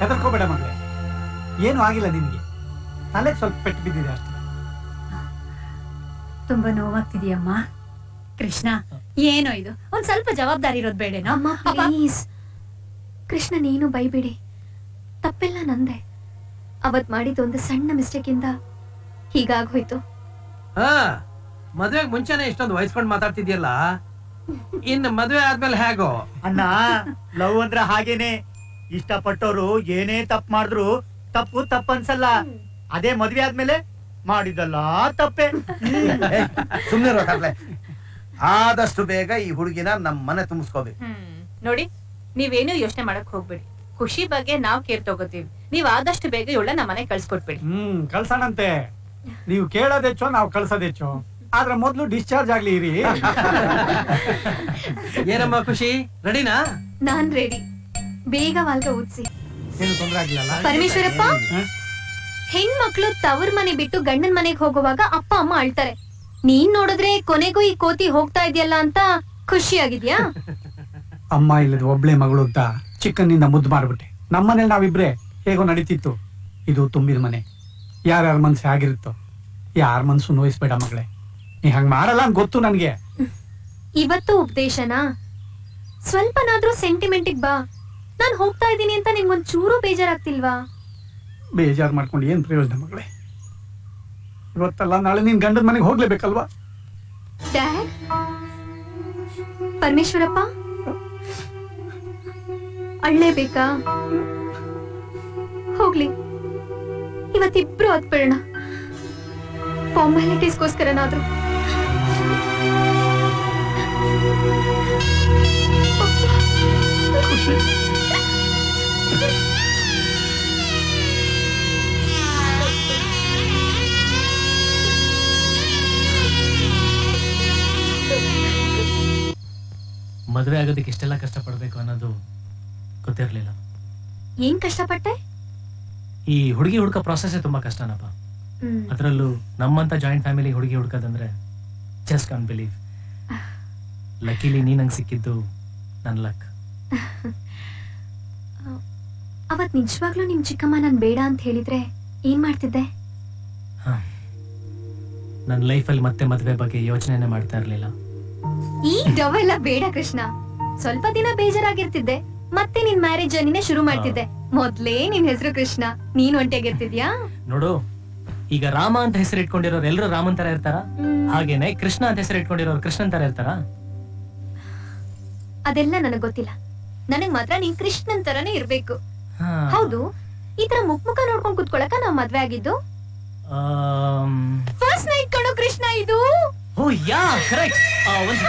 ಹೆದರ್ಕೋಬೇಡ ಮಗಳೇ, ಏನು ಆಗಿಲ್ಲ ನಿಮಗೆ, ತಲೆಗೆ ಸ್ವಲ್ಪ ಪೆಟ್ಟು ಬಿದ್ದಿದೆ ಅಷ್ಟೇ. ತುಂಬಾ ನೋವಾಗ್ತಿದೆಯಮ್ಮ. ಕೃಷ್ಣ, ಏನೋ ಇದು, ಒಂದ್ ಸ್ವಲ್ಪ ಜವಾಬ್ದಾರಿ ಇರೋದು ಬೇಡೇನೋ? ಪ್ಲೀಸ್ ಕೃಷ್ಣ, ನೀನು ಬೈಬೇಡಿ, ತಪ್ಪೆಲ್ಲ ನಂದೆ. ಅವತ್ ಮಾಡಿದ ಒಂದು ಸಣ್ಣ ಮಿಸ್ಟೇಕ್ ಇಂದ ಹೀಗಾಗೋಯ್ತು. ಮದುವೆಗೆ ಮುಂಚೆನೆ ಇಷ್ಟೊಂದು ವಯಸ್ಕೊಂಡು ಮಾತಾಡ್ತಿದ್ಯಲ್ಲ, ಇನ್ನು ಮದುವೆ ಆದ್ಮೇಲೆ ಹೇಗೋ? ಅಣ್ಣ, ಲವ್ ಅಂದ್ರೆ ಹಾಗೇನೆ, ಇಷ್ಟಪಟ್ಟವರು ಏನೇ ತಪ್ಪು ಮಾಡಿದ್ರು ತಪ್ಪು ತಪ್ಪನ್ಸಲ್ಲ. ಅದೇ ಮದ್ವೆ ಆದ್ಮೇಲೆ ಮಾಡಿದಲ್ಲ ತಪ್ಪೆ. ಸುಮ್ನೆ, ಆದಷ್ಟು ಬೇಗ ಈ ಹುಡುಗಿನ ನಮ್ ಮನೆ ತುಂಬಿಸ್ಕೋಬೇಕು. ನೋಡಿ, ನೀವೇನು ಯೋಚನೆ ಮಾಡಕ್ ಹೋಗ್ಬೇಡಿ. ಖುಷಿ ಬಗ್ಗೆ ನಾವ್ ಕೇರ್ ತಗೋತೀವಿ, ನೀವ್ ಆದಷ್ಟು ಬೇಗ ಇವಳ ನಮ್ಮ ಮನೆ ಕಳ್ಸ್ಕೊಟ್ಬೇಡಿ. ಕಳ್ಸಣಂತೆ. ನೀವು ಕೇಳೋದೆಚ್ಚೋ, ನಾವ್ ಕಳ್ಸೋದೆಚ್ಚೋ, ಆದ್ರೆ ಮೊದ್ಲು ಡಿಸ್ಚಾರ್ಜ್ ಆಗ್ಲಿ ಇರಿ. ಏನಮ್ಮ ಖುಷಿ, ರೆಡಿನಾ? ನಾನ್ ರೆಡಿ. ಬೇಗ ವಾಲ್ಗ ಊದಿಸಿ. ಪರಮೇಶ್ವರಪ್ಪ, ಹೆಣ್ಮಕ್ಳು ತವರ್ ಮನೆ ಬಿಟ್ಟು ಗಂಡನ್ ಮನೆಗ್ ಹೋಗುವಾಗ ಅಪ್ಪ ಅಮ್ಮ ಅಳ್ತಾರೆ. ನೀನ್ ನೋಡಿದ್ರೆ ಕೊನೆಗೂ ಈ ಕೋತಿ ಹೋಗ್ತಾ ಇದೆಯಲ್ಲ ಅಂತ ಖುಷಿ ಆಗಿದ್ಯಾ? ಅಮ್ಮ ಇಲ್ಲದ ಒಬ್ಳೆ ಮಗಳು ಅಂತ ಚಿಕ್ಕನ್ನಿಂದ ಮುದ್ದು ಮಾಡ್ಬಿಟ್ಟೆ. ನಮ್ಮನೇಲಿ ನಾವಿಬ್ರೆ ಹೇಗೋ ನಡೀತಿತ್ತು. ಇದು ತುಂಬಿದ ಮನೆ, ಯಾರ್ಯಾರ ಮನ್ಸು ಆಗಿರುತ್ತೋ ಯಾರ ಮನ್ಸು ನೋಯಿಸ್ಬೇಡ ಮಗಳೇ. ನೀ ಹಂಗ ಮಾಡಲ್ಲ ಅಂತ ಗೊತ್ತು ನನ್ಗೆ. ಇವತ್ತು ಉಪದೇಶನಾ? ಸ್ವಲ್ಪನಾದ್ರೂ ಸೆಂಟಿಮೆಂಟಿಗ್ ಬಾ. ನಾನು ಹೋಗ್ತಾ ಇದ್ದೀನಿ ಅಂತ ನಿಮ್ಗೊಂದ್ ಚೂರು ಬೇಜಾರಾಗ್ತಿಲ್ವಾ? ಬೇಜಾರು ಮಾಡ್ಕೊಂಡು ಏನ್ ಪ್ರಯೋಜನ ಮಗಳೇ. ಇವತ್ತಲ್ಲ ನಾಳೆ ನೀನ್ ಗಂಡನ ಮನೆಗೆ ಹೋಗ್ಲೇಬೇಕಲ್ವಾ? ಡ್ಯಾಡ್, ಪರಮೇಶ್ವರಪ್ಪ ಅಳ್ಳೇಬೇಕಾ? ಹೋಗ್ಲಿ, ಇವತ್ತಿಬ್ರು ಅದ್ಬಿಡೋಣ, ಫಾರ್ಮಾಲಿಟೀಸ್ಗೋಸ್ಕರನಾದ್ರು. ಮದುವೆ ಆಗೋದಕ್ಕೆ ಇಷ್ಟೆಲ್ಲ ಕಷ್ಟಪಡ್ಬೇಕು ಅನ್ನೋದು ಗೊತ್ತಿರ್ಲಿಲ್ಲ. ಏನ್ ಕಷ್ಟಪಟ್ಟೆ? ಈ ಹುಡುಗಿ ಹುಡುಕ ಪ್ರಾಸೆಸ್ ತುಂಬಾ ಕಷ್ಟನಪ್ಪ. ಅದರಲ್ಲೂ ನಮ್ಮಂತ ಜಾಯಿಂಟ್ ಫ್ಯಾಮಿಲಿ ಹುಡುಗಿ ಹುಡುಕದಂದ್ರೆ ಜಸ್ಟ್ ಕಾನ್ ಬಿಲೀವ್. ಲಕ್ಕಿಲಿ ನೀನ್ ನಂಗೆ ಸಿಕ್ಕಿದ್ದು ನನ್ ಲಕ್. ಅವತ್ ನಿಜವಾಗ್ಲೂ ನಿಮ್ ಚಿಕ್ಕಮ್ಮ ನಾನ್ ಬೇಡ ಅಂತ ಹೇಳಿದ್ರೆ ಏನ್ ಮಾಡ್ತಿದ್ದೆ? ನನ್ ಲೈಫಲ್ಲಿ ಮತ್ತೆ ಮದುವೆ ಬಗ್ಗೆ ಯೋಚನೆ ಮಾಡ್ತಾ ಇರ್ಲಿಲ್ಲ. ಈ ಡವ ಎಲ್ಲ ಬೇಡ ಕೃಷ್ಣ. ಸ್ವಲ್ಪ ದಿನ ಬೇಜಾರಾಗಿರ್ತಿದ್ದೆ, ಮತ್ತೆ ನಿನ್ ಮ್ಯಾರೇಜ್ ಜರ್ನಿನೇ ಶುರು ಮಾಡ್ತಿದ್ದೆ. ಮೊದ್ಲೇ ನಿನ್ ಹೆಸರು ಕೃಷ್ಣ, ನೀನ್ ಒಂಟಿಯಾಗಿರ್ತಿದ್ಯಾ? ನೋಡು, ಈಗ ರಾಮ ಅಂತ ಹೆಸರು ಇಟ್ಕೊಂಡಿರೋರು ಎಲ್ಲರೂ ರಾಮನ್ ತರ ಇರ್ತಾರ, ಹಾಗೇನೆ ಕೃಷ್ಣ ಅಂತ ಹೆಸರು ಇಟ್ಕೊಂಡಿರೋರು ಕೃಷ್ಣನ್ ತರ ಇರ್ತಾರ? ಅದೆಲ್ಲ ನನಗ್ ಗೊತ್ತಿಲ್ಲ. ನನಗ್ ಮಾತ್ರ ನೀನ್ ಕೃಷ್ಣನ್ ತರಾನೇ ಇರ್ಬೇಕು. ಹೌದು, ಈ ತರ ಮುಖಮುಖ ನೋಡ್ಕೊಂಡ್ ಕುತ್ಕೊಳಕ ನಾವ್ ಮದ್ವೆ ಆಗಿದ್ದು? ಫಸ್ಟ್ ನೈಟ್ ಕಣೋ ಕೃಷ್ಣ ಇದು. Oh yeah, correct.